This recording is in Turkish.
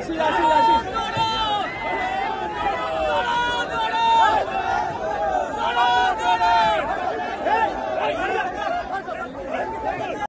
Aşil aşil.